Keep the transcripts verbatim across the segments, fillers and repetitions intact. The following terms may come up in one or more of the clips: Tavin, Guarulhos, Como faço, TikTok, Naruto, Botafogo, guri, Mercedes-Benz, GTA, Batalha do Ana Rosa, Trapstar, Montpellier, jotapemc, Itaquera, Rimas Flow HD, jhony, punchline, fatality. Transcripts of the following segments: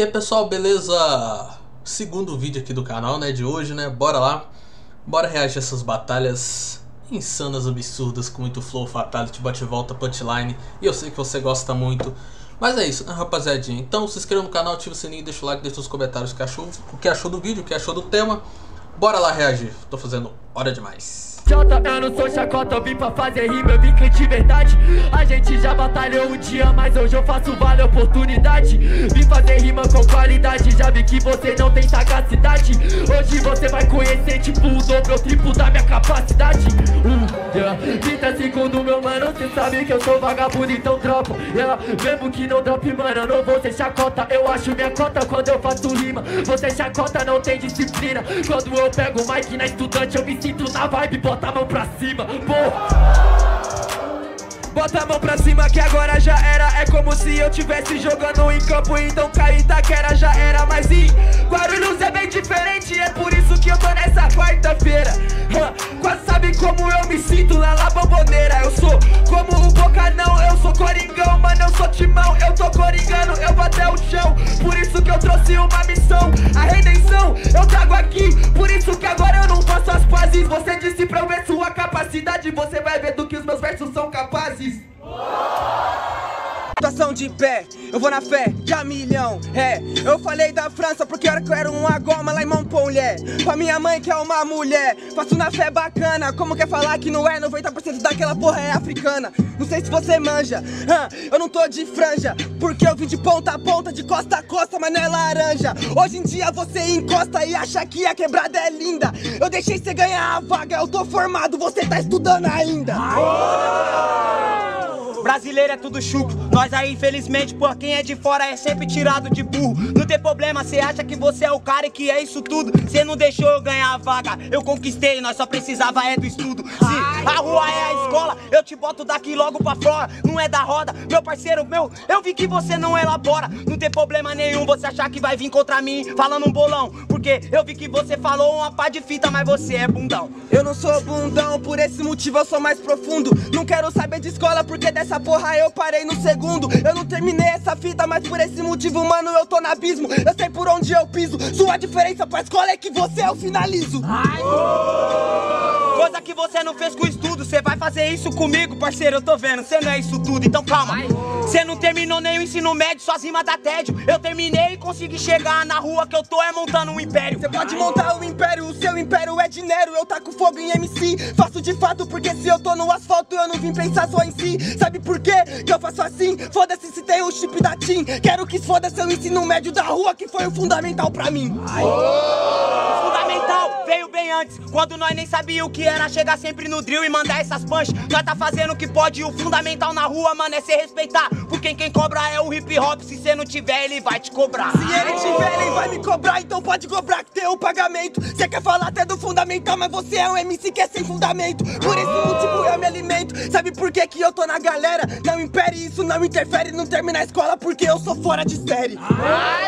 E aí pessoal, beleza? Segundo vídeo aqui do canal, né, de hoje, né, bora lá. Bora reagir a essas batalhas insanas, absurdas, com muito flow, fatality, bate-volta, punchline. E eu sei que você gosta muito. Mas é isso, né, rapaziadinha? Então se inscreva no canal, ativa o sininho, deixa o like, deixa os comentários o que achou, o que achou do vídeo, o que achou do tema. Bora lá reagir, tô fazendo hora demais. Jota, eu não sou chacota, eu vim pra fazer rima, eu vim cliente de verdade. A gente já batalhou um dia, mas hoje eu faço vale a oportunidade. Vim fazer rima com qualidade, já vi que você não tem sagacidade. Hoje você vai conhecer tipo o dobro ou triplo da minha capacidade. uh, yeah. trinta segundos, meu mano, cê sabe que eu sou vagabundo, então dropa. yeah. Mesmo que não drope, mano, eu não vou ser chacota. Eu acho minha cota quando eu faço rima. Você chacota, não tem disciplina. Quando eu pego o mic na estudante, eu me sinto na vibe, bota a mão pra cima, pô. Bota a mão pra cima que agora já era. É como se eu tivesse jogando em campo, então cair Itaquera já era. Mas em Guarulhos é bem diferente, é por isso que eu tô nessa quarta-feira. Quase sabe como eu me sinto lá na Boboneira. Eu sou como o Boca, não, eu sou Coringão. Mano, eu sou Timão, eu tô coringando, eu vou até o chão. Por isso que eu trouxe uma missão, a redenção eu trago aqui. Por isso que agora eu não faço as pazes. Você disse pra eu ver sua capacidade, você vai ver do que os meus versos são capazes. Situação de pé, eu vou na fé de a milhão, é. Eu falei da França porque era que eu era uma goma lá em Montpellier. Pra minha mãe que é uma mulher, faço na fé bacana. Como quer falar que não é, noventa por cento daquela porra é africana. Não sei se você manja, hum, eu não tô de franja, porque eu vim de ponta a ponta, de costa a costa, mas não é laranja. Hoje em dia você encosta e acha que a quebrada é linda. Eu deixei você ganhar a vaga, eu tô formado, você tá estudando ainda. Brasileiro é tudo chuco, nós aí infelizmente por quem é de fora é sempre tirado de burro. Não tem problema, cê acha que você é o cara e que é isso tudo. Cê não deixou eu ganhar a vaga, eu conquistei, nós só precisava é do estudo. Se a rua é a escola, eu te boto daqui logo pra fora. Não é da roda, meu parceiro meu, eu vi que você não elabora. Não tem problema nenhum você achar que vai vir contra mim falando um bolão, porque eu vi que você falou uma pá de fita, mas você é bundão. Eu não sou bundão, por esse motivo eu sou mais profundo. Não quero saber de escola porque dessa porra eu parei no segundo. Eu não terminei essa fita, mas por esse motivo, mano, eu tô no abismo. Eu sei por onde eu piso, sua diferença pra escola é que você eu finalizo. Ai, oh! Coisa que você não fez com estudo, cê vai fazer isso comigo, parceiro, eu tô vendo, cê não é isso tudo, então calma. Ai, oh! Cê não terminou nem o ensino médio, só rima dá tédio. Eu terminei e consegui chegar na rua que eu tô é montando um império. Cê pode montar um império, o seu império é dinheiro. Eu taco fogo em M C, faço de fato, porque se eu tô no asfalto eu não vim pensar só em si. Sabe por que que eu faço assim? Foda-se se tem o chip da Tim. Quero que foda-se o ensino médio da rua, que foi o fundamental pra mim. Oh! Fundamental veio bem antes, quando nós nem sabia o que era chegar sempre no drill e mandar essas punch. Já tá fazendo o que pode, o fundamental na rua, mano, é se respeitar. Porque quem cobra é o hip hop, se cê não tiver, ele vai te cobrar. Se ele tiver, ele vai me cobrar, então pode cobrar que tem o pagamento. Cê quer falar até do fundamental, mas você é um M C que é sem fundamento. Por esse motivo eu me alimento. Sabe por que que eu tô na galera? Não impere isso, não interfere, não termina a escola porque eu sou fora de série. Ai,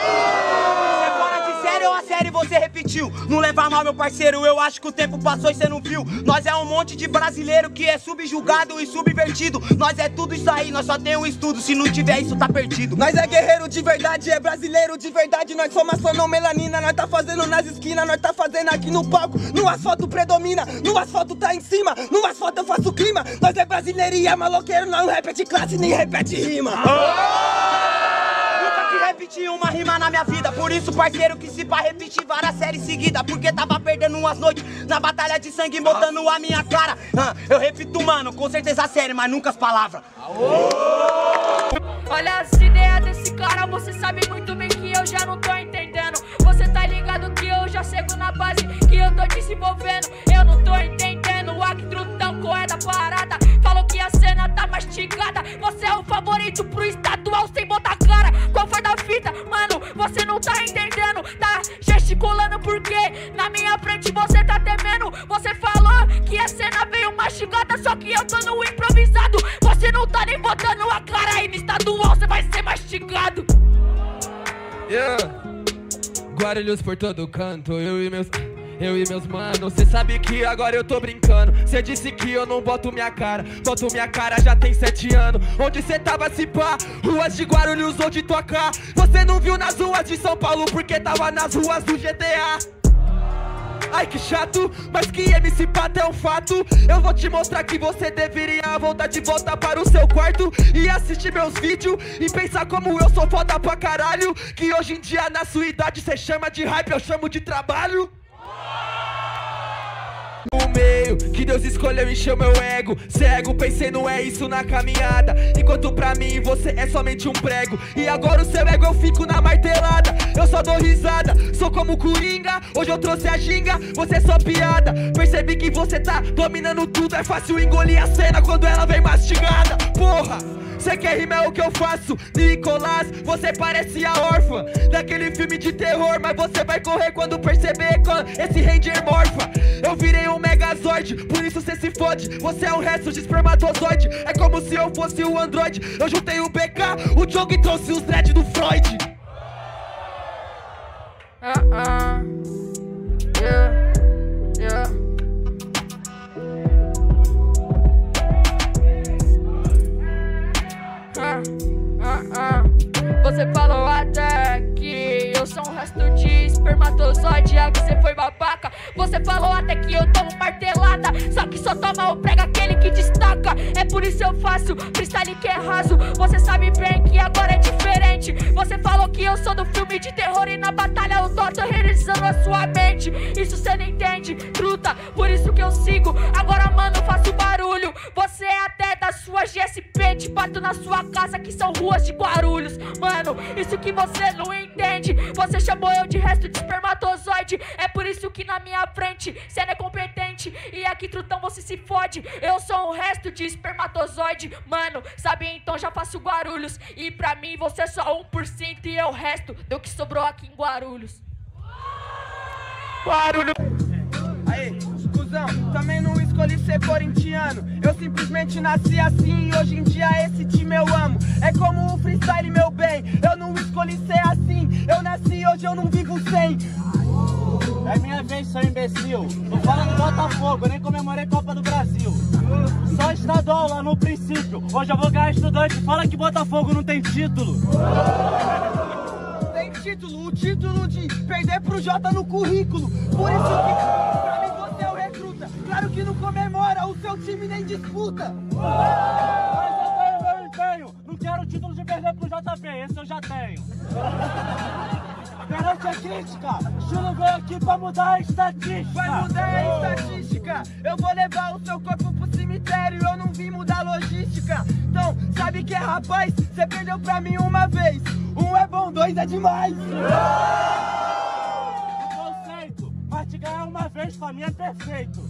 é fora de série ou a série você repetiu? Não leva mal, meu parceiro, eu acho que o tempo passou e cê não viu. Nós é um monte de brasileiro que é subjugado e subvertido. Nós é tudo isso aí, nós só tem um estudo, se não tiver isso tá perdido. Nós é guerreiro de verdade, é brasileiro de verdade. Nós formação não melanina, nós tá fazendo nas esquinas, nós tá fazendo aqui no palco. No asfalto predomina, no asfalto tá em cima, no asfalto eu faço clima. Nós é brasileiro e é maloqueiro, nós não repete classe, nem repete rima. Oh! Nunca que repeti uma rima na minha vida, por isso parceiro que se pá repetir várias séries seguidas, porque tava perdendo umas noites na batalha de sangue botando a minha cara. Eu repito, mano, com certeza a série, mas nunca as palavras. Oh! Olha as ideias desse cara, você sabe muito bem que eu já não tô entendendo. Você tá ligado que eu já chego na base, que eu tô desenvolvendo. Eu não tô entendendo, o Actrutão corre da parada. Falou que a cena tá mastigada, você é o favorito pro estadual sem botar cara. Qual foi da fita? Mano, você não tá entendendo. Tá gesticulando porque na minha frente você tá temendo. Você falou que a cena veio mastigada, só que eu tô no improvisado. Você não tá nem botando a cara aí no estadual, você vai ser mastigado. Yeah. Guarulhos por todo canto, eu e meus... eu e meus mano. Cê sabe que agora eu tô brincando. Cê disse que eu não boto minha cara. Boto minha cara já tem sete anos. Onde cê tava se pá? Ruas de Guarulhos ou de Tocar. Você não viu nas ruas de São Paulo porque tava nas ruas do G T A. Ai que chato, mas que M C Pata é um fato. Eu vou te mostrar que você deveria voltar de volta para o seu quarto e assistir meus vídeos e pensar como eu sou foda pra caralho. Que hoje em dia na sua idade cê chama de hype, eu chamo de trabalho. No meio que Deus escolheu encheu meu ego. Cego, pensei não é isso na caminhada. Enquanto pra mim você é somente um prego. E agora o seu ego eu fico na martelada. Eu só dou risada, sou como Coringa. Hoje eu trouxe a ginga, você é só piada. Percebi que você tá dominando tudo. É fácil engolir a cena quando ela vem mastigada. Porra, cê quer rimar o que eu faço? Nicolás, você parece a órfã daquele filme de terror. Mas você vai correr quando perceber quando esse Ranger morfa. Eu virei um Megazord, por isso cê se fode. Você é um resto de espermatozoide. É como se eu fosse o Android. Eu juntei o B K, o Diogo e trouxe os dread do Freud. uh-uh. yeah. Yeah. Você falou até que eu sou um resto de espermatozoide, é que você foi babaca. Você falou até que eu tomo martelada, só que só toma o prego aquele que destaca. É por isso eu faço freestyle que é raso. Você sabe bem que agora é diferente. Você falou que eu sou do filme de terror e na batalha eu tô aterrorizando a sua mente. Isso cê não entende, truta, por isso que eu sigo. Agora mano, faço barulho. Você é até da sua G S P, te bato na sua casa que são ruas de Guarulhos. Mano, isso que você não entende. Você chamou eu de resto de espermatozoide. É por isso que na minha frente cê não é competente. E aqui, trutão, você se fode. Eu sou um resto de espermatozoide. Mano, sabe? Então já faço Guarulhos. E pra mim você é só um por cento e é o resto do que sobrou aqui em Guarulhos. Guarulhos. Aê, cuzão, também não escolhi ser corintiano. Eu simplesmente nasci assim e hoje em dia esse time eu amo. É como o freestyle, meu bem. Eu não escolhi ser assim. Eu nasci e hoje eu não vivo sem. É minha vez, seu imbecil. Não fala no Botafogo, eu nem comemorei Copa do Brasil. Só estadual lá no princípio. Hoje eu vou ganhar estudante. Fala que Botafogo não tem título. Tem título, o título de perder pro Jota no currículo. Por isso que pra mim você é o recruta. Claro que não comemora, o seu time nem disputa. Mas eu tenho meu empenho. Não quero o título de perder pro J P, esse eu já tenho. Garante a crítica, Júlio veio aqui pra mudar a estatística. Vai mudar a estatística, eu vou levar o seu corpo pro cemitério. Eu não vim mudar a logística. Então, sabe que é rapaz, cê perdeu pra mim uma vez. Um é bom, dois é demais. É conceito, mas te ganhar uma vez pra mim é perfeito.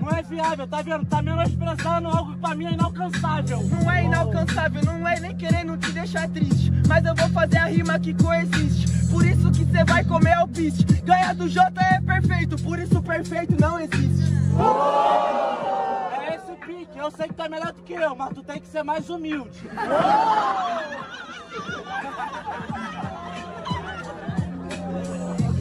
Não é viável, tá vendo? Tá menosprezando algo que pra mim é inalcançável. Não é inalcançável, não é nem querendo te deixar triste. Mas eu vou fazer a rima que coexiste. Por isso que cê vai comer alpiste. Ganhar do Jota é perfeito, por isso perfeito não existe. É esse o pique, eu sei que tá melhor do que eu, mas tu tem que ser mais humilde.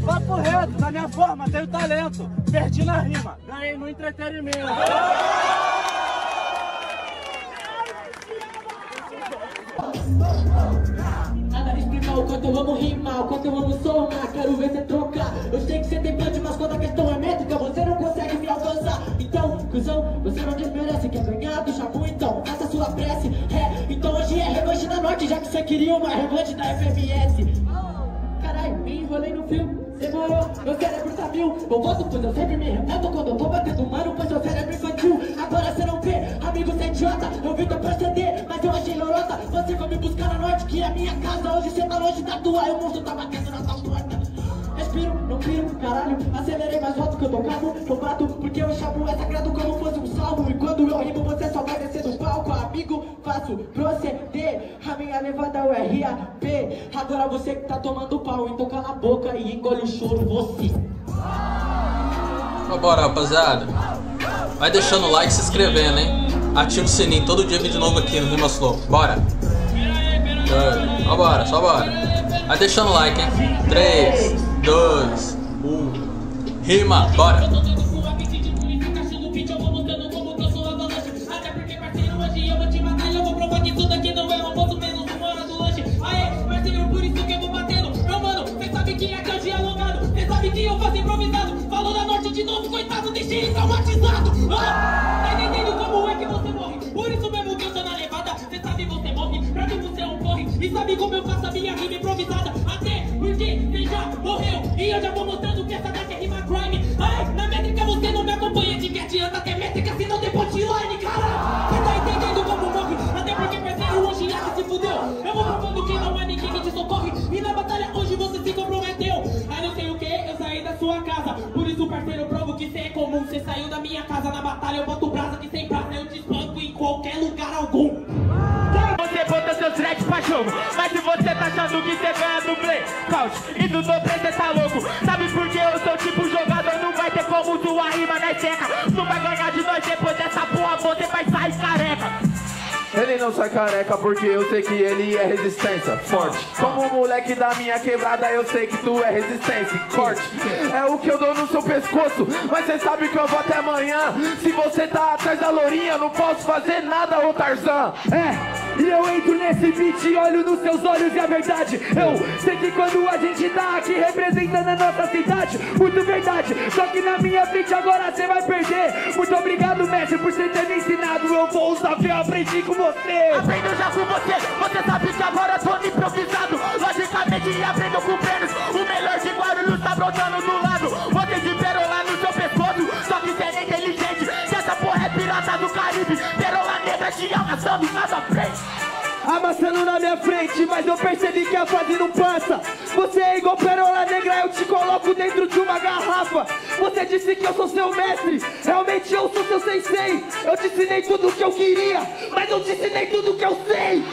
Papo reto, na minha forma, tenho talento. Perdi na rima, ganhei no entretenimento. Nada me explicar o quanto eu amo rimar, o quanto eu amo somar, quero ver você trocar. Eu sei que você tem punch, mas quando a questão é métrica, você não consegue me alcançar. Então, cuzão, você não desmerece, quer ganhar do Xabu, então faça sua prece. É, então hoje é revanche da noite, já que você queria uma revanche da F M S. Caralho, me enrolei no filme. Demorou, meu cérebro tá mil. Boboso, pois eu sempre me revolto quando eu tô batendo mano, pois meu cérebro infantil. Agora cê não vê, amigo, cê é idiota. Eu vi teu proceder, mas eu achei lorota. Você foi me buscar na noite, que é a minha casa. Hoje cê tá longe da tua, e o monstro tá batendo na tua porta. Respiro, não piro, caralho. Acelerei mais alto que eu tô calmo. Eu bato, porque eu chamo é sagrado como fosse um salmo. E quando eu rimo, você só vai descer do palco. Amigo, faço proceder. A minha levada é o R A P. Agora você que tá tomando pau, então cala a boca e engole o choro, você. Bora, rapaziada. Vai deixando o like e se inscrevendo, hein? Ativa o sininho, todo dia vídeo novo aqui no Rimas Flow. Bora. Só bora, só bora. Vai deixando o like, hein? três, dois, um. Rima, bora! E sabe como eu faço a minha rima improvisada? Até porque você já morreu. E eu já vou mostrando que essa daqui é rima crime. Ai, na métrica você não me acompanha. De que adianta ter métrica se não tem punchline, cara? Você tá entendendo como morre? Até porque perderam hoje já que se fudeu. Eu vou provando que não há ninguém que te socorre. E na batalha hoje você se comprometeu. Ah, não sei o que, eu saí da sua casa. Por isso, parceiro, eu provo que cê é comum. Cê saiu da minha casa na batalha. Eu boto brasa que sem brasa eu te espanco em qualquer lugar algum. Mas se você tá achando que você ganha do blackout e do doble, você tá louco. Sabe por que eu sou tipo jogador? Não vai ter como tua rima na checa. Não vai ganhar de nós depois dessa porra, você vai sair careca. Ele não sai careca porque eu sei que ele é resistência, forte. Como o moleque da minha quebrada, eu sei que tu é resistência, corte. É o que eu dou no seu pescoço, mas cê sabe que eu vou até amanhã. Se você tá atrás da lourinha, não posso fazer nada, ô Tarzan. É... E eu entro nesse beat e olho nos seus olhos e a verdade eu sei que quando a gente tá aqui representando a nossa cidade, muito verdade. Só que na minha frente agora cê vai perder. Muito obrigado, mestre, por cê ter me ensinado. Eu vou usar que eu aprendi com você. Aprendo já com você, você sabe que agora tô improvisado. Logicamente aprendo com prêmios. O melhor de Guarulhos tá brotando do lado. Vocês esperam lá no seu pescoço. Só que cê é inteligente, que essa porra é pirata do Caribe. Perola negra te amassando na sua frente. Amassando na minha frente, mas eu percebi que a fase não passa. Você é igual perola negra, eu te coloco dentro de uma garrafa. Você disse que eu sou seu mestre, realmente eu sou seu sensei. Eu te ensinei tudo o que eu queria, mas eu te ensinei tudo o que eu sei.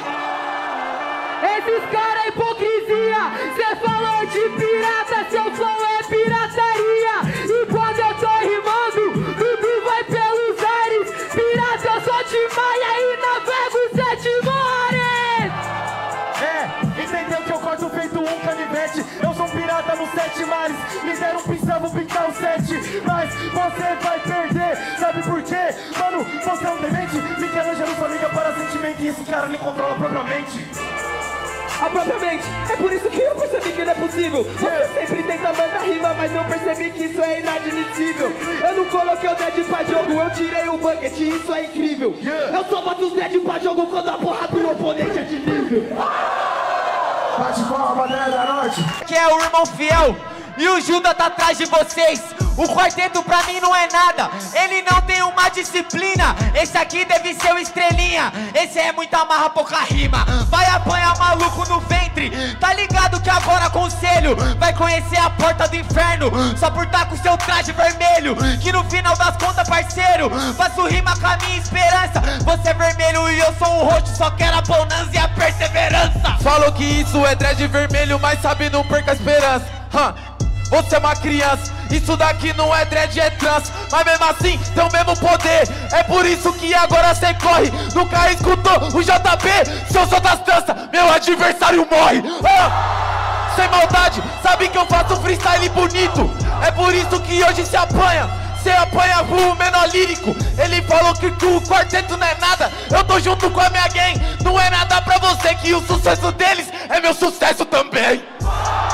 Esses caras é hipocrisia, cê falou de pirata, seu flow é pirataria. E quando eu tô rimando, tudo vai pelos ares. Pirata, eu sou de Maia e navego sete mares. Eu sou um pirata nos sete mares. Me deram um pincel, pintar os sete. Mas você vai perder. Sabe por quê? Mano, você é um demente. Michelangelo só liga para sentimento. E esse cara me controla propriamente. A própria mente. É por isso que eu percebi que não é possível. Você sempre tenta mandar rima, mas eu percebi que isso é inadmissível. Eu não coloquei o dead pra jogo, eu tirei o bucket, isso é incrível. Eu só boto os dead pra jogo quando a porra do oponente é de nível. Bate palma, bandeira da noite. Que é o irmão fiel e o Judas tá atrás de vocês. O quarteto pra mim não é nada, ele não tem uma disciplina. Esse aqui deve ser o estrelinha, esse é muita marra, pouca rima. Vai apanhar maluco no ventre, tá ligado que agora conselho. Vai conhecer a porta do inferno, só por tá com seu traje vermelho. Que no final das contas, parceiro, faço rima com a minha esperança. Você é vermelho e eu sou o roxo, só quero a bonança e a perseverança. Falou que isso é dread vermelho, mas sabe, não perca a esperança. huh. Você é uma criança, isso daqui não é dread, é trans. Mas mesmo assim, tem o mesmo poder. É por isso que agora cê corre. Nunca escutou o J P? Se eu sou das tranças, meu adversário morre. ah! Sem maldade, sabe que eu faço freestyle bonito. É por isso que hoje cê apanha. Cê apanha o menor lírico. Ele falou que o quarteto não é nada. Eu tô junto com a minha gang. Não é nada pra você que o sucesso deles é meu sucesso também.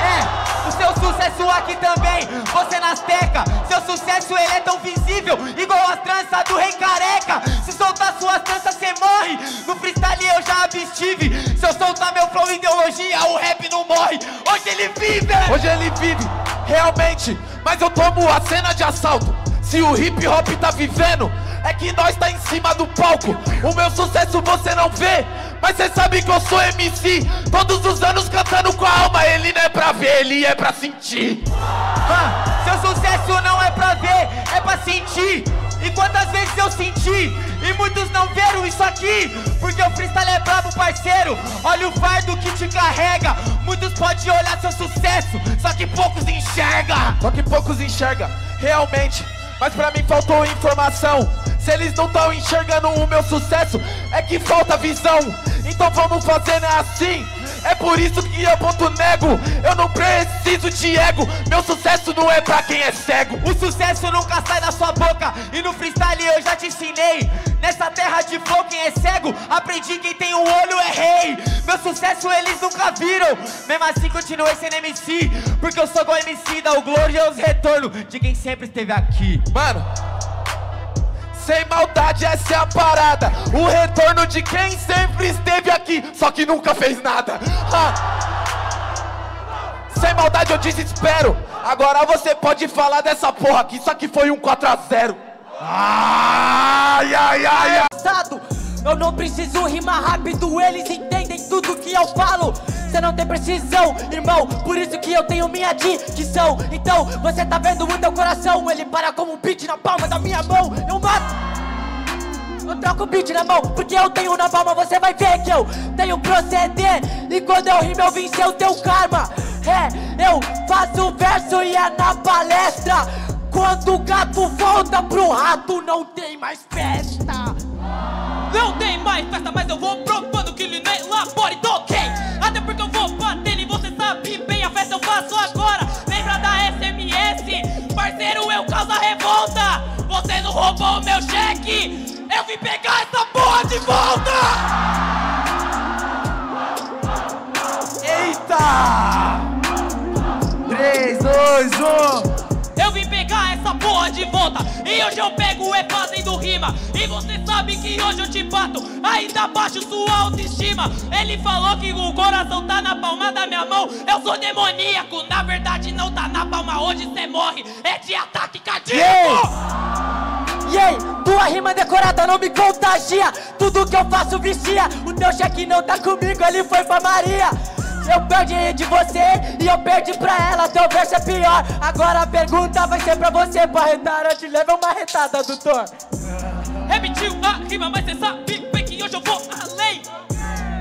É. Seu sucesso aqui também, você nas tecas. Seu sucesso ele é tão visível, igual as tranças do rei careca. Se soltar suas tranças cê morre, no freestyle eu já abstive. Se eu soltar meu flow ideologia, o rap não morre. Hoje ele vive, hoje ele vive, realmente. Mas eu tomo a cena de assalto. Se o hip hop tá vivendo, é que nós tá em cima do palco. O meu sucesso você não vê, mas cê sabe que eu sou M C. Todos os anos cantando com a alma. Ele não é pra ver, ele é pra sentir. ah, Seu sucesso não é pra ver, é pra sentir. E quantas vezes eu senti, e muitos não viram isso aqui. Porque o freestyle é brabo, parceiro. Olha o fardo que te carrega. Muitos podem olhar seu sucesso, só que poucos enxerga. Só que poucos enxerga, realmente. Mas pra mim faltou informação. Se eles não tão enxergando o meu sucesso, é que falta visão. Então vamos fazendo assim. É por isso que eu boto nego. Eu não preciso de ego. Meu sucesso não é pra quem é cego. O sucesso nunca sai da sua boca. E no freestyle eu já te ensinei. Nessa terra de flow quem é cego aprendi, quem tem um olho é rei. Meu sucesso eles nunca viram. Mesmo assim continuei sendo M C, porque eu sou igual M C, dá o glorioso retorno de quem sempre esteve aqui. Mano, sem maldade, essa é a parada. O retorno de quem sempre esteve aqui, só que nunca fez nada. Ah. Sem maldade eu desespero. Agora você pode falar dessa porra aqui, só que foi um quatro a zero. Ai, ai, ai, ai. Eu não preciso rimar rápido, eles entendem tudo que eu falo. Você não tem precisão, irmão, por isso que eu tenho minha dicção. Então, você tá vendo o teu coração, ele para como um beat na palma da minha mão. Eu mato, eu troco o beat na mão, porque eu tenho na palma, você vai ver que eu tenho proceder. E quando eu rimo eu vencer o teu karma. É, eu faço o verso e é na palestra. Quando o gato volta pro rato, não tem mais festa. Não tem mais festa, mas eu vou propondo que ele nem labore, tô ok. Até porque eu vou bater e você sabe bem, a festa eu faço agora. Lembra da S M S? Parceiro, eu causo a revolta. Você não roubou o meu cheque, eu vim pegar essa porra de volta. Eita! três, dois, um... Eu vim pegar essa porra de volta. E hoje eu pego é fazendo rima. E você sabe que hoje eu te bato. Ainda baixo sua autoestima. Ele falou que o coração tá na palma da minha mão. Eu sou demoníaco. Na verdade não tá na palma. Hoje cê morre. É de ataque cardíaco. Yes. E aí, tua rima decorada não me contagia. Tudo que eu faço vicia. O teu cheque não tá comigo. Ele foi pra Maria. Eu perdi de você e eu perdi pra ela, teu verso é pior. Agora a pergunta vai ser pra você, barretada, te leva uma retada, doutor. Repetiu a rima, mas cê sabe bem que hoje eu vou além.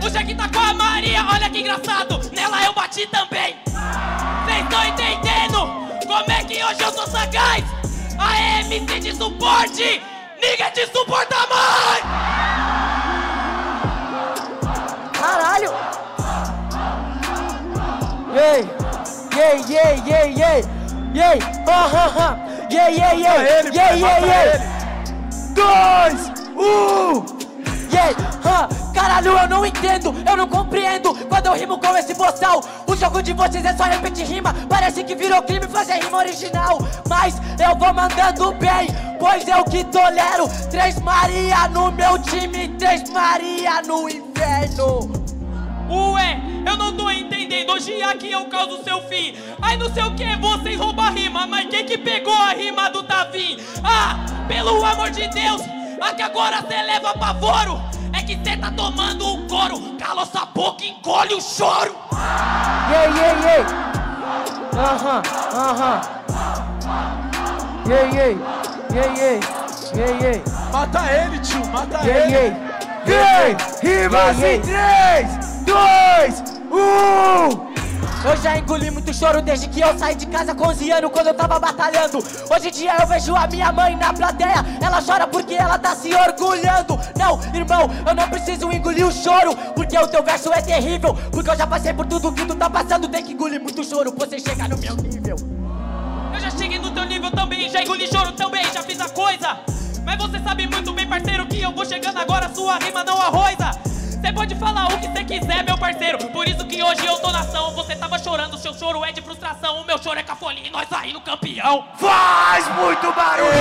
Hoje aqui tá com a Maria, olha que engraçado, nela eu bati também. Cês tão entendendo como é que hoje eu sou sagaz? A M C de suporte, ninguém te suporta mais. Caralho. Yey, yey, yey, yey, yey, yey, ha, ha, ha, yey, yey, yey, yey, yey, yey, dois, um, yey, ha, caralho, eu não entendo, eu não compreendo, quando eu rimo com esse boçal, o jogo de vocês é só repetir rima, parece que virou crime fazer rima original, mas eu vou mandando bem, pois eu que tolero, três Maria no meu time, três Maria no inferno. Ué, eu não tô entendendo, hoje aqui eu causo seu fim. Ai não sei o que, vocês roubam a rima, mas quem que pegou a rima do Tavin? Ah, pelo amor de Deus, a que agora cê leva apavoro. É que cê tá tomando um couro, cala sua boca, encolhe o choro. Yey, yey, yey. Aham, aham. Yey, yey, yey, yey, yey, yey. Mata ele, tio, mata yey, ele. Yey, yey. Rimas em três. Dois, um! Eu já engoli muito choro desde que eu saí de casa com onze anos, quando eu tava batalhando. Hoje em dia eu vejo a minha mãe na plateia, ela chora porque ela tá se orgulhando. Não, irmão, eu não preciso engolir o choro, porque o teu verso é terrível. Porque eu já passei por tudo que tu tá passando, tem que engolir muito choro pra você chegar no meu nível. Eu já cheguei no teu nível também, já engoli choro também, já fiz a coisa. Mas você sabe muito bem, parceiro, que eu vou chegando agora, sua rima não arroza. Você pode falar o que você quiser, meu parceiro. Por isso que hoje eu tô na ação. Você tava chorando, seu choro é de frustração. O meu choro é cafolinha e nós saindo campeão. Faz muito barulho!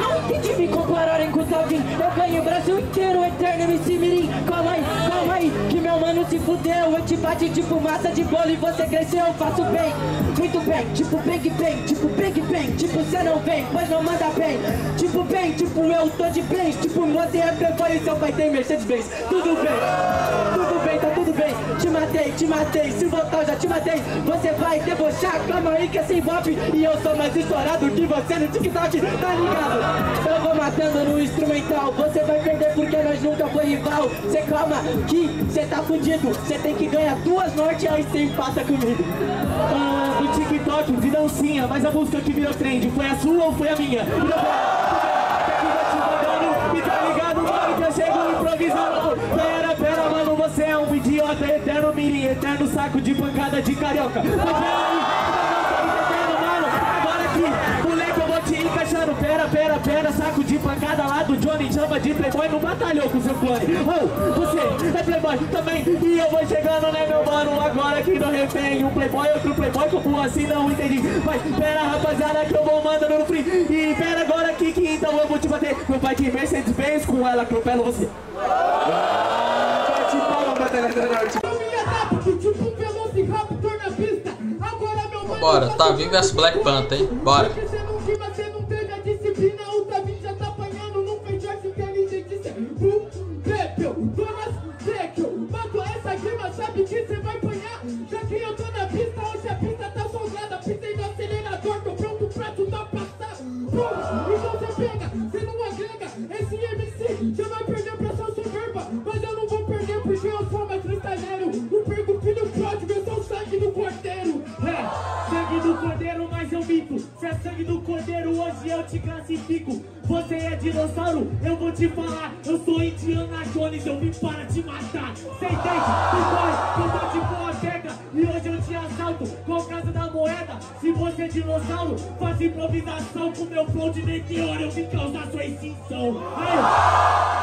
Não tente me compararem com o Tavin. Eu ganho o Brasil inteiro, eterno M C Mirim. Calma aí, calma aí, que meu mano se fudeu. Eu te bati tipo massa de bolo e você cresceu. Eu faço bem, muito bem, tipo bang bang, tipo bang bang. Tipo cê não vem, mas não manda bem. Tipo bem, tipo eu tô de blaze. Tipo você é playboy e seu pai tem Mercedes-Benz. Tudo bem, tudo bem, tá tudo bem. Te matei, te matei, se voltar já te matei. Você vai debochar, calma aí que é sem bop. E eu sou mais estourado que você no TikTok, tá ligado? Eu vou matando no instrumental. Você vai perder porque nós nunca foi rival. Cê calma que cê tá fudido. Cê tem que ganhar duas norte, aí cê empata comigo. Ah, o TikTok, vi dancinha, mas a música que virou trend, foi a sua ou foi a minha? Tá ligado? família e eterno saco de pancada de carioca. Porque aí, mano, agora aqui, moleque, eu vou te encaixando. Pera, pera, pera, saco de pancada lá do Johnny. Chama de playboy, não batalhou com seu clone. Oh, você é playboy também. E eu vou chegando, né, meu mano? Agora que não refém. Um playboy, outro playboy, como assim, não entendi. Mas pera, rapaziada, que eu vou mandando no free. E pera agora aqui, que então eu vou te bater. Meu pai de Mercedes Benz, com ela atropelo você. Bora, Tavin versus Black Panther, hein? Bora. Você é dinossauro, eu vou te falar. Eu sou Indiana Jones, eu vim para te matar. Você entende? Tu corre, eu tô de boa, e hoje eu te assalto com a casa da moeda. Se você é dinossauro, faz improvisação com meu flow de meteoro. Eu vim causar sua extinção. Aí,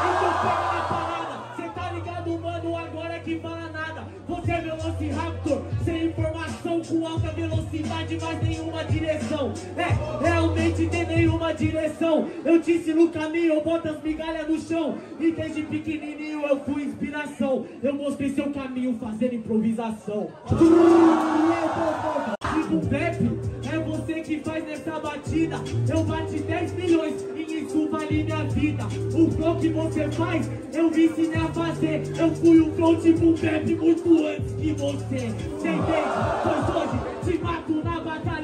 então pega na parada. Você tá ligado, mano, agora que fala nada. Você é Velociraptor, sem informação, com alta velocidade, mas nenhuma direção. É, realmente tem nenhuma direção. Eu disse no caminho, eu boto as migalhas no chão. E desde pequenininho eu fui inspiração. Eu mostrei seu caminho fazendo improvisação. Tipo Pepe, é você que faz nessa batida. Eu bati dez milhões e isso vale minha vida. O flow que você faz, eu me ensinei a fazer. Eu fui um flow tipo Pepe muito antes que você. Você entende? Pois hoje te mato na batalha.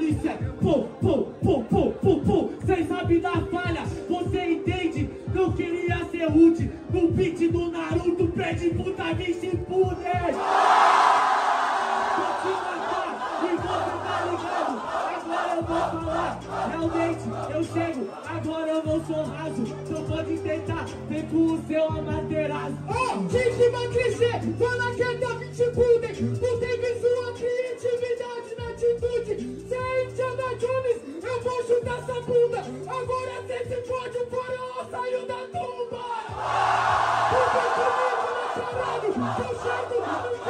Pô, pô, pô, pô, pô, pô. Cê sabe da falha, você entende? Não queria ser rude. No beat do Naruto, pede puta, me se puder. Realmente, eu chego, agora eu não sou raso. Não pode tentar, vem com o seu amaterasu. Ó, oh, quem se vai crescer, fala que é Tavin te pudem. Não teve sua criatividade na atitude. Cê é Indiana Jones, eu vou chutar essa bunda. Agora cê se pode, o faraó saiu da tumba. Porque comigo não é parado, eu chego, eu chego, e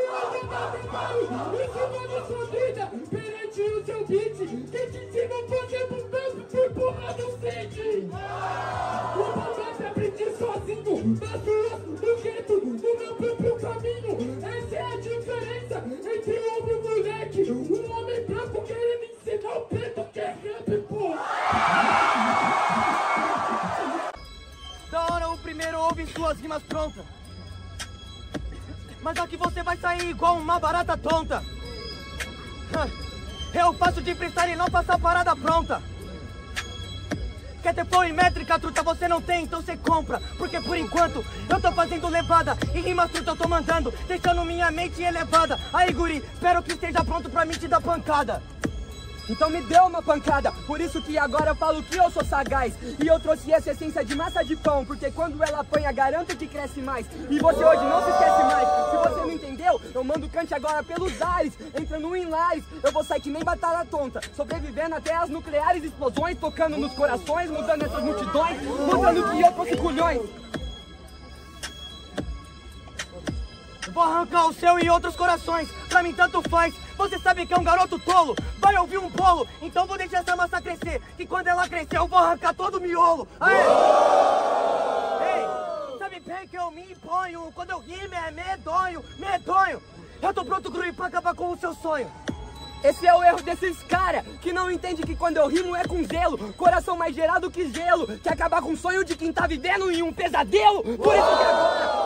eu não me preparo. Isso não é sua vida, perante o seu beat. Quem te não podemos mesmo por porra do sede. O papai se aprendi sozinho, nas ruas, no gueto, no meu próprio caminho. Essa é a diferença entre o homem e o moleque. Um homem branco querendo ensinar o preto que é rap, porra. Da hora o primeiro ouve suas rimas prontas. Mas aqui você vai sair igual uma barata tonta. Eu faço de freestyle e não faço a parada pronta. Quer ter flow e métrica, truta, você não tem, então você compra. Porque por enquanto eu tô fazendo levada e rima truta eu tô mandando, deixando minha mente elevada. Aí guri, espero que esteja pronto pra mim te dar pancada. Então me deu uma pancada, por isso que agora eu falo que eu sou sagaz. E eu trouxe essa essência de massa de pão, porque quando ela apanha, garanto que cresce mais. E você hoje não se esquece mais. Se você não entendeu, eu mando cante agora pelos ares, entrando em lares. Eu vou sair que nem batalha tonta, sobrevivendo até as nucleares explosões, tocando nos corações, mudando essas multidões, mostrando que eu trouxe culhões. Vou arrancar o seu e outros corações, pra mim tanto faz. Você sabe que é um garoto tolo, vai ouvir um bolo. Então vou deixar essa massa crescer, que quando ela crescer eu vou arrancar todo o miolo. Aê! Ei, sabe bem que eu me imponho, quando eu rimo é medonho, medonho. Eu tô pronto, gru, pra acabar com o seu sonho. Esse é o erro desses caras, que não entende que quando eu rimo é com zelo. Coração mais gerado que gelo, que acabar com o sonho de quem tá vivendo em um pesadelo. Por isso que agora...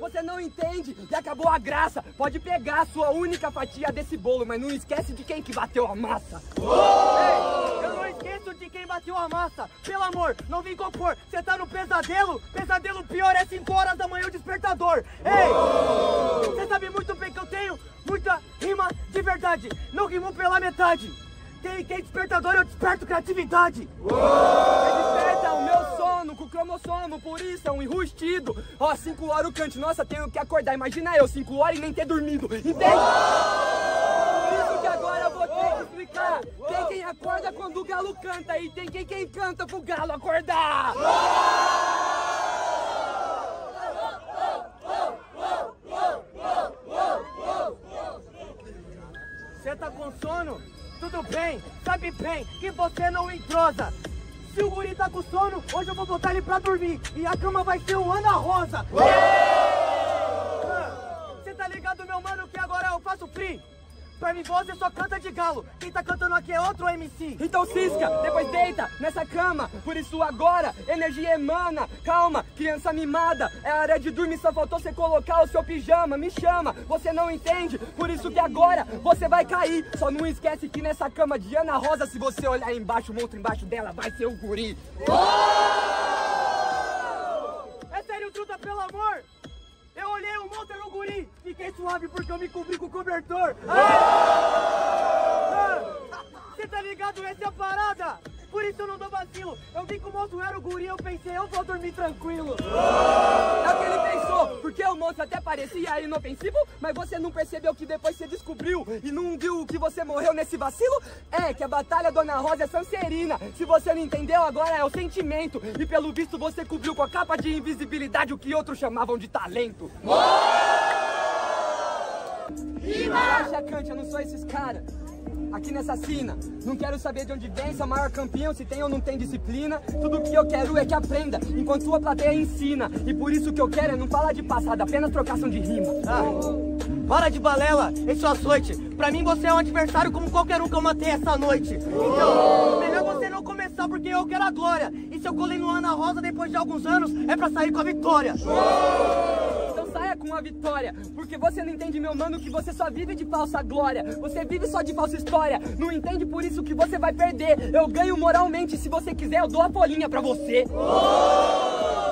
Você não entende e acabou a graça. Pode pegar a sua única fatia desse bolo, mas não esquece de quem que bateu a massa. Ei, eu não esqueço de quem bateu a massa. Pelo amor, não vim compor. Você tá no pesadelo? Pesadelo pior é cinco horas da manhã o despertador. Ei, você sabe muito bem que eu tenho muita rima de verdade. Não rimou pela metade. Tem, tem despertador, eu desperto criatividade. Você desperta o meu sono. sono com o cromossomo, por isso é um enrustido. Ó, cinco horas o cante, nossa, tenho que acordar. Imagina eu, cinco horas e nem ter dormido, entende? Por isso que agora eu vou ter que explicar. Tem quem acorda quando o galo canta e tem quem, quem canta pro galo acordar. Você tá com sono? Tudo bem, sabe bem que você não entrosa. Se o guri tá com sono, hoje eu vou botar ele pra dormir. E a cama vai ser um Ana Rosa. Você tá ligado, meu mano, que agora eu faço free. Pra mim você só canta de galo. Quem tá cantando aqui é outro M C. Então cisca, depois deita nessa cama. Por isso agora, energia emana. Calma, criança mimada. É hora de dormir, só faltou você colocar o seu pijama. Me chama, você não entende. Por isso que agora você vai cair. Só não esquece que nessa cama de Ana Rosa, se você olhar embaixo, o monstro embaixo dela vai ser o guri. Oh! É sério, truta, pelo amor. Eu olhei o monstro no guri, fiquei suave porque eu me cobri com o cobertor. Você tá ligado? Essa é a parada. Por isso eu não dou vacilo. Eu vi que o monstro era o guri, eu pensei, eu vou dormir tranquilo. É o que ele pensou, porque o monstro até parecia inofensivo, mas você não percebeu que depois você descobriu e não viu que você morreu nesse vacilo? É que a batalha Dona Rosa é Sancerina. Se você não entendeu, agora é o sentimento. E pelo visto você cobriu com a capa de invisibilidade o que outros chamavam de talento. Relaxa, Kant, eu não sou esses caras. Aqui nessa sina, não quero saber de onde vem, se é o maior campeão, se tem ou não tem disciplina. Tudo que eu quero é que aprenda, enquanto sua plateia ensina. E por isso que eu quero é não falar de passado, apenas trocação de rima. Ah, para de balela, esse é o açoite. Pra mim você é um adversário como qualquer um que eu matei essa noite. Então, melhor você não começar porque eu quero a glória. E se eu colei no Ana Rosa depois de alguns anos, é pra sair com a vitória. Com a vitória, porque você não entende, meu mano, que você só vive de falsa glória. Você vive só de falsa história. Não entende, por isso que você vai perder. Eu ganho moralmente, se você quiser eu dou a folhinha pra você. Oh!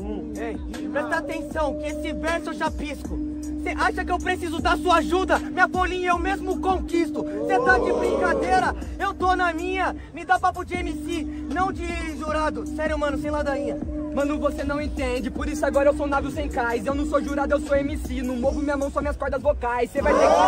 Hum. Ei, presta atenção que esse verso eu chapisco. Você acha que eu preciso da sua ajuda? Minha folhinha eu mesmo conquisto. Você tá de brincadeira? Eu tô na minha. Me dá papo de M C, não de jurado. Sério, mano, sem ladainha. Mano, você não entende, por isso agora eu sou navio sem cais. Eu não sou jurado, eu sou M C. Não movo minha mão, só minhas cordas vocais. Você vai ter que entender.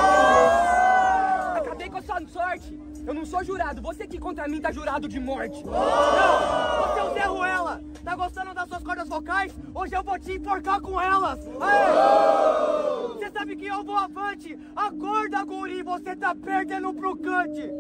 Acabei com a sua sorte. Eu não sou jurado, você que contra mim tá jurado de morte. Não, você é o Zé Ruela. Tá gostando das suas cordas vocais? Hoje eu vou te enforcar com elas. Aê! Você sabe que eu vou avante. Acorda, guri, você tá perdendo pro cante.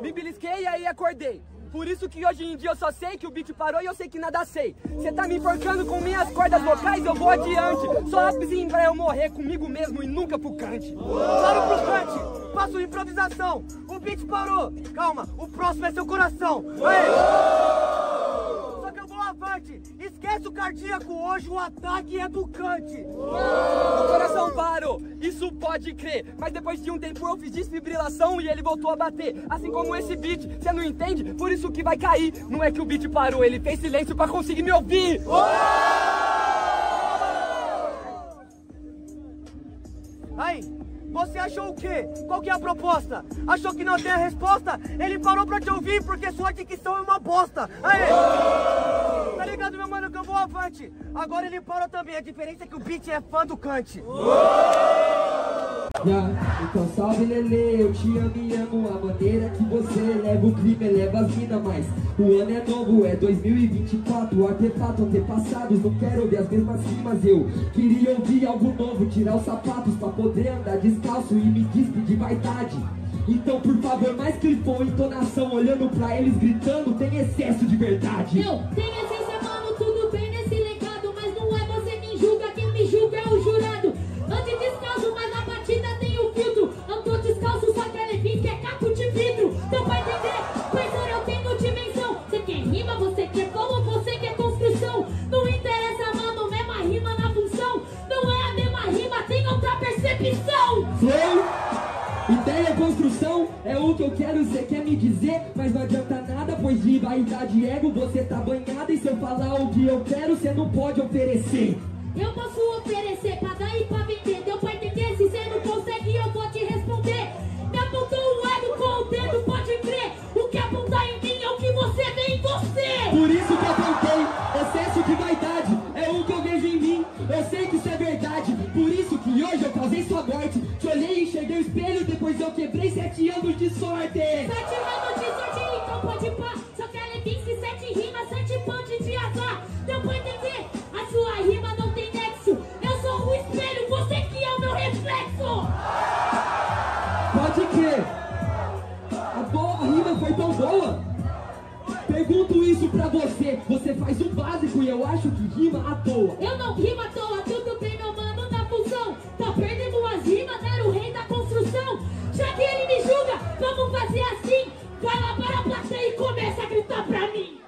Me belisquei e aí acordei. Por isso que hoje em dia eu só sei que o beat parou e eu sei que nada sei. Cê tá me enforcando com minhas cordas vocais, eu vou adiante. Só rapzinho pra eu morrer comigo mesmo e nunca pro cante. Claro pro cante, faço improvisação. O beat parou, calma, o próximo é seu coração. Aê! Só que eu vou avante, esquece o cardíaco, hoje o ataque é do cante. O coração parou, isso pode crer, mas depois de um tempo eu fiz desfibrilação e ele voltou a bater. Assim como esse beat, você não entende? Por isso que vai cair. Não é que o beat parou, ele fez silêncio pra conseguir me ouvir. Aí, você achou o quê? Qual que é a proposta? Achou que não tem a resposta? Ele parou pra te ouvir porque sua dicção é uma bosta. Aí! Tá ligado, meu mano, que eu vou avante. Agora ele parou também, a diferença é que o beat é fã do Kant. Yeah. Então salve, Lele, eu te amo e amo a maneira que você leva o clima, eleva as minas, mas o ano é novo, é dois mil e vinte e quatro, artefato, antepassados, não quero ouvir as mesmas rimas, eu queria ouvir algo novo, tirar os sapatos pra poder andar descalço e me despedir de vaidade. Então, por favor, mais clipou, entonação, olhando pra eles, gritando, tem excesso de verdade. Eu tenho excesso. É o que eu quero, você quer me dizer, mas não adianta nada, pois de vaidade e ego você tá banhada. E se eu falar o que eu quero, você não pode oferecer. Eu posso oferecer pra dar e pra vender, deu pra entender? Se você não consegue, eu vou te responder. Me apontou o ego com o dedo, pode crer, o que apontar em você! Por isso que eu tentei, excesso de vaidade, é o que eu vejo em mim, eu sei que isso é verdade. Por isso que hoje eu causei sua morte, te olhei e enxerguei o espelho, depois eu quebrei sete anos de sorte. Sete anos de sorte, então pode pá, só que ela é mix, sete rimas, sete pontos de azar. Deu pra entender? A sua rima não tem nexo, eu sou o espelho, você que é o meu reflexo. Pode crer, a, boa, a rima foi tão boa. Pergunto isso pra você, você faz um básico e eu acho que rima à toa. Eu não rimo à toa, tudo bem meu mano na função. Tá perdendo as rimas, era o rei da construção. Já que ele me julga, vamos fazer assim. Fala para a plateia e começa a gritar pra mim.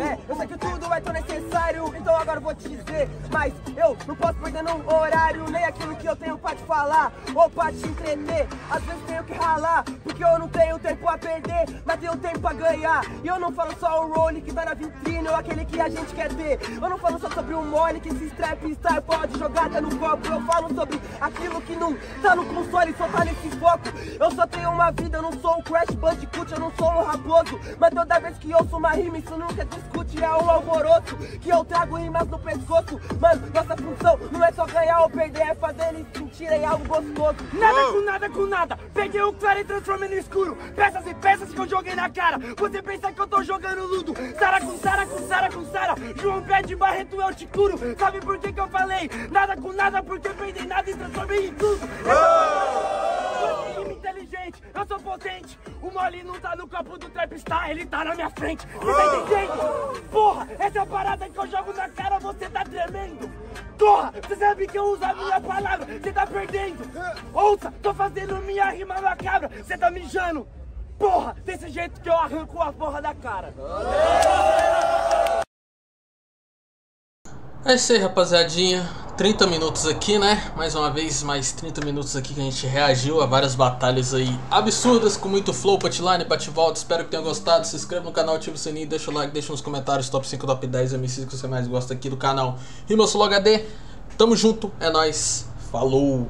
É, eu sei que tudo é tão necessário, então agora eu vou te dizer. Mas eu não posso perder num horário, nem aquilo que eu tenho pra te falar ou pra te entreter. Às vezes tenho que ralar, porque eu não tenho tempo a perder, mas tenho tempo a ganhar. E eu não falo só o role que tá na vitrine, ou aquele que a gente quer ver. Eu não falo só sobre o mole que se strap star pode jogar até no copo. Eu falo sobre aquilo que não tá no console, só tá nesse foco. Eu só tenho uma vida, eu não sou o Crash Bandicoot, eu não sou o Raposo. Mas toda vez que ouço uma rima, isso nunca discute, é um alvoroço que eu trago rimas no pescoço. Mano, nossa função não é só ganhar ou perder, é fazer eles sentirem algo gostoso. Nada com nada com nada, peguei o claro e transformei no escuro. Peças e peças que eu joguei na cara, você pensa que eu tô jogando ludo. Sara com Sara com Sara com Sara, João Pede Barreto eu te curo. Sabe por que que eu falei nada com nada? Porque eu peguei nada e transformei em tudo. Eu sou inteligente, eu sou potente. O mole não tá no copo do Trapstar, ele tá na minha frente. Inteligente, porra, essa é a parada que eu jogo na cara, você tá tremendo. Porra, você sabe que eu uso a minha palavra, você tá perdendo. Ouça, tô fazendo minha rima macabra, você tá mijando. Porra, desse jeito que eu arranco a porra da cara. É isso aí, rapaziadinha. trinta minutos aqui, né? Mais uma vez, mais trinta minutos aqui que a gente reagiu a várias batalhas aí absurdas, com muito flow, punchline, bate-volta. Espero que tenham gostado. Se inscreva no canal, ativa o sininho, deixa o like, deixa nos comentários top cinco, top dez M Cs que você mais gosta aqui do canal Rimas Flow H D. Tamo junto, é nóis, falou!